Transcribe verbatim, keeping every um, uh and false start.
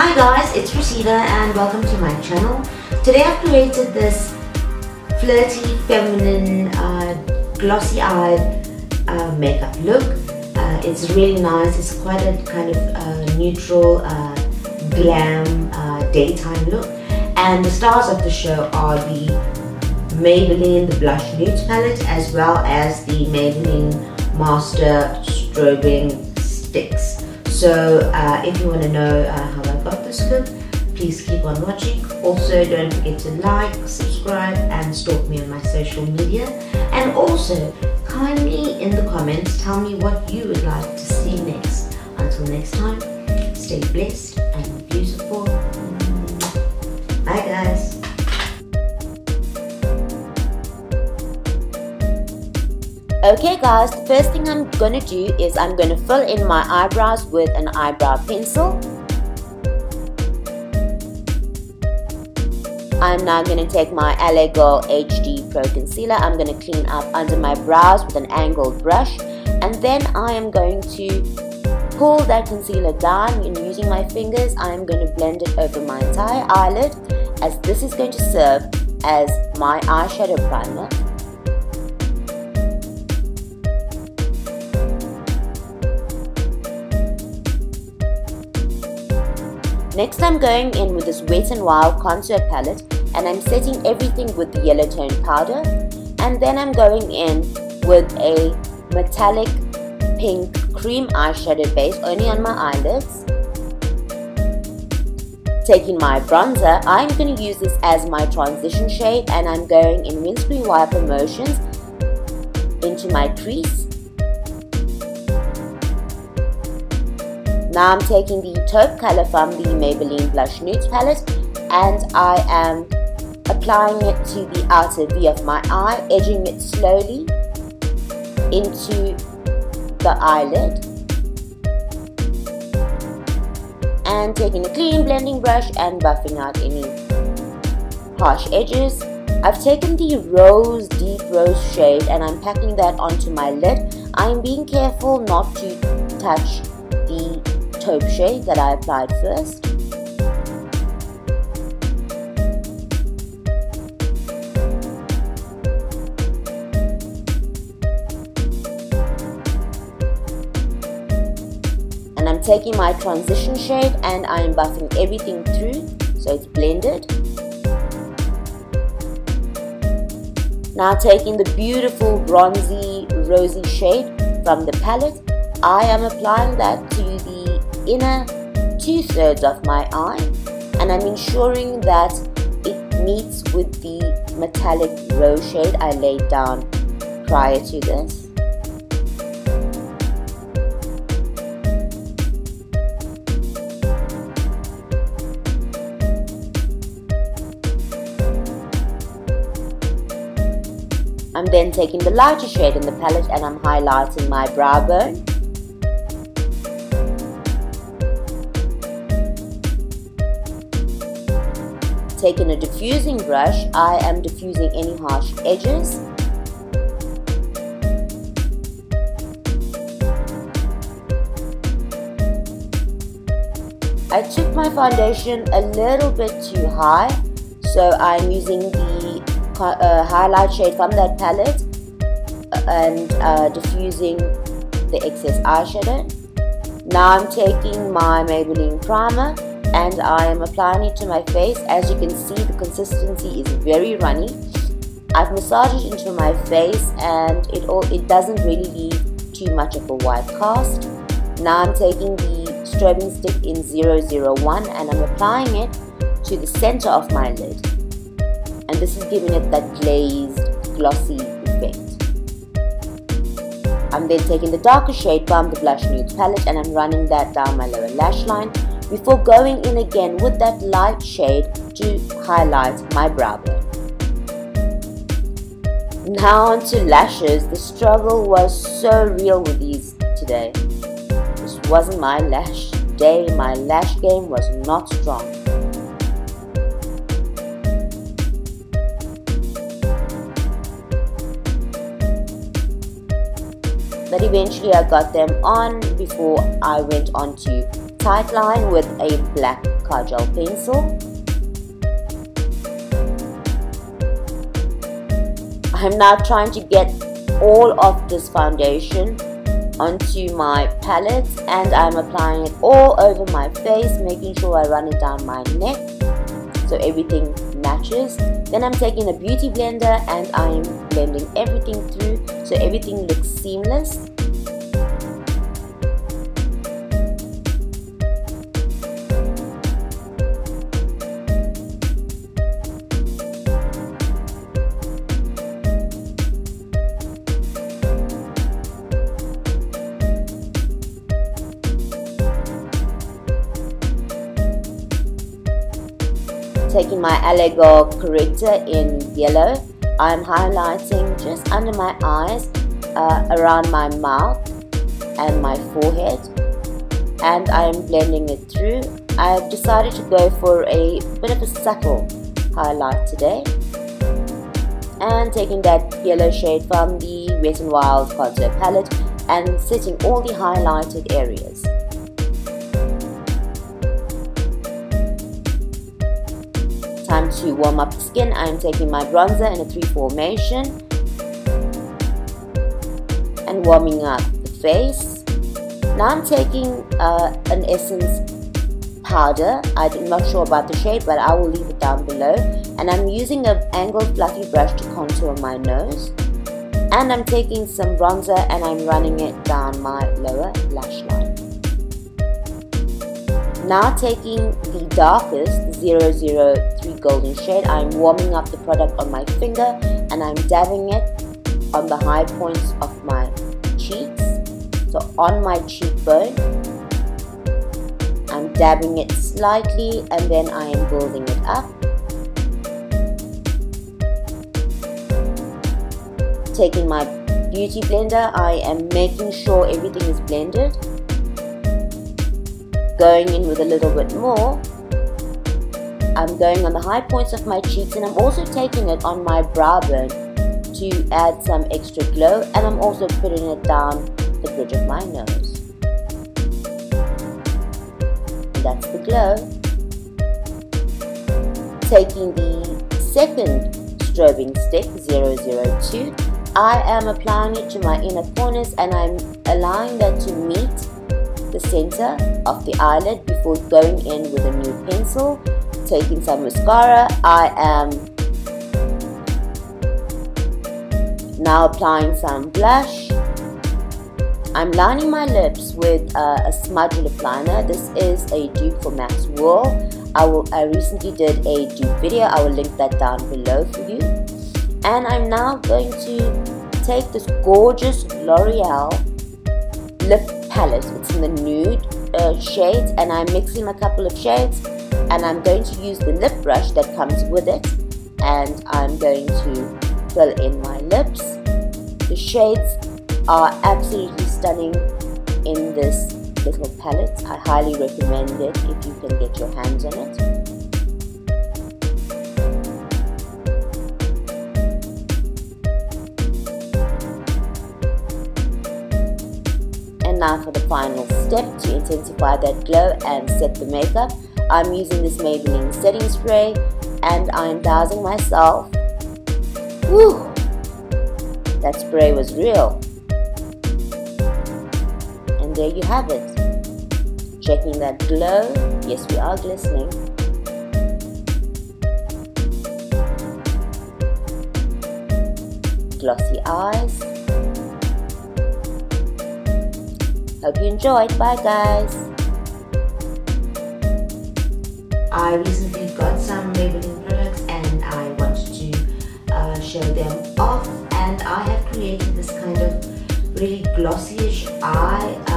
Hi guys, it's Prativa and welcome to my channel. Today I've created this flirty, feminine, uh, glossy-eyed uh, makeup look. Uh, it's really nice. It's quite a kind of uh, neutral, uh, glam, uh, daytime look. And the stars of the show are the Maybelline, the Blush Nudes palette, as well as the Maybelline Master Strobing Sticks. So uh, if you want to know uh, how I got this look, please keep on watching. Also, don't forget to like, subscribe and stalk me on my social media. And also, kindly in the comments, tell me what you would like to see next. Until next time, stay blessed and beautiful. Bye guys. Okay guys, the first thing I'm going to do is I'm going to fill in my eyebrows with an eyebrow pencil. I'm now going to take my L A Girl H D Pro Concealer. I'm going to clean up under my brows with an angled brush. And then I am going to pull that concealer down and using my fingers, I am going to blend it over my entire eyelid, as this is going to serve as my eyeshadow primer. Next, I'm going in with this Wet n Wild contour palette and I'm setting everything with the yellow tone powder, and then I'm going in with a metallic pink cream eyeshadow base only on my eyelids. Taking my bronzer, I'm going to use this as my transition shade and I'm going in windscreen wiper motions into my crease. Now I'm taking the taupe color from the Maybelline Blush Nudes palette and I am applying it to the outer V of my eye, edging it slowly into the eyelid. And taking a clean blending brush and buffing out any harsh edges. I've taken the rose, deep rose shade and I'm packing that onto my lid. I'm being careful not to touch the taupe shade that I applied first. And I'm taking my transition shade and I am buffing everything through so it's blended. Now taking the beautiful bronzy rosy shade from the palette, I am applying that to the inner two-thirds of my eye and I'm ensuring that it meets with the metallic rose shade I laid down prior to this. I'm then taking the lighter shade in the palette and I'm highlighting my brow bone. Taking a diffusing brush, I am diffusing any harsh edges. I took my foundation a little bit too high, so I'm using the uh, highlight shade from that palette and uh, diffusing the excess eyeshadow. Now I'm taking my Maybelline primer and I am applying it to my face. As you can see, the consistency is very runny. I've massaged it into my face and it, all, it doesn't really leave too much of a white cast. Now I'm taking the strobing stick in zero zero one and I'm applying it to the center of my lid. And this is giving it that glazed, glossy effect. I'm then taking the darker shade from the Blush Nudes palette and I'm running that down my lower lash line, before going in again with that light shade to highlight my brow bone. Now onto lashes. The struggle was so real with these today. This wasn't my lash day. My lash game was not strong. But eventually I got them on before I went on to tight line with a black Kajal pencil. I'm now trying to get all of this foundation onto my palette, and I'm applying it all over my face, making sure I run it down my neck so everything matches. Then I'm taking a beauty blender and I'm blending everything through so everything looks seamless. Taking my L A Girl corrector in yellow, I'm highlighting just under my eyes, uh, around my mouth and my forehead, and I'm blending it through. I've decided to go for a bit of a subtle highlight today, and taking that yellow shade from the Wet n Wild contour palette and setting all the highlighted areas. Time to warm up the skin. I'm taking my bronzer in a three formation and warming up the face. Now I'm taking uh, an Essence powder. I'm not sure about the shade, but I will leave it down below. And I'm using an angled fluffy brush to contour my nose. And I'm taking some bronzer and I'm running it down my lower lash line. Now taking the darkest zero zero three golden shade, I'm warming up the product on my finger and I'm dabbing it on the high points of my cheeks, so on my cheekbone. I'm dabbing it slightly and then I am building it up. Taking my beauty blender, I am making sure everything is blended. Going in with a little bit more. I'm going on the high points of my cheeks and I'm also taking it on my brow bone to add some extra glow, and I'm also putting it down the bridge of my nose. And that's the glow. Taking the second strobing stick, zero zero two, I am applying it to my inner corners and I'm allowing that to meet the center of the eyelid before going in with a new pencil. Taking some mascara, I am now applying some blush. I'm lining my lips with uh, a smudge lip liner. This is a dupe for Max Wool. I will. I recently did a dupe video. I will link that down below for you. And I'm now going to take this gorgeous L'Oreal lip palette. It's in the nude uh, shades, and I'm mixing a couple of shades and I'm going to use the lip brush that comes with it, and I'm going to fill in my lips. The shades are absolutely stunning in this little palette. I highly recommend it if you can get your hands on it. Now for the final step to intensify that glow and set the makeup. I'm using this Maybelline setting spray and I'm dousing myself. Whew! That spray was real. And there you have it. Checking that glow. Yes, we are glistening. Glossy eyes. Hope you enjoyed. Bye guys. I recently got some Maybelline products and I wanted to uh, show them off, and I have created this kind of really glossy-ish eye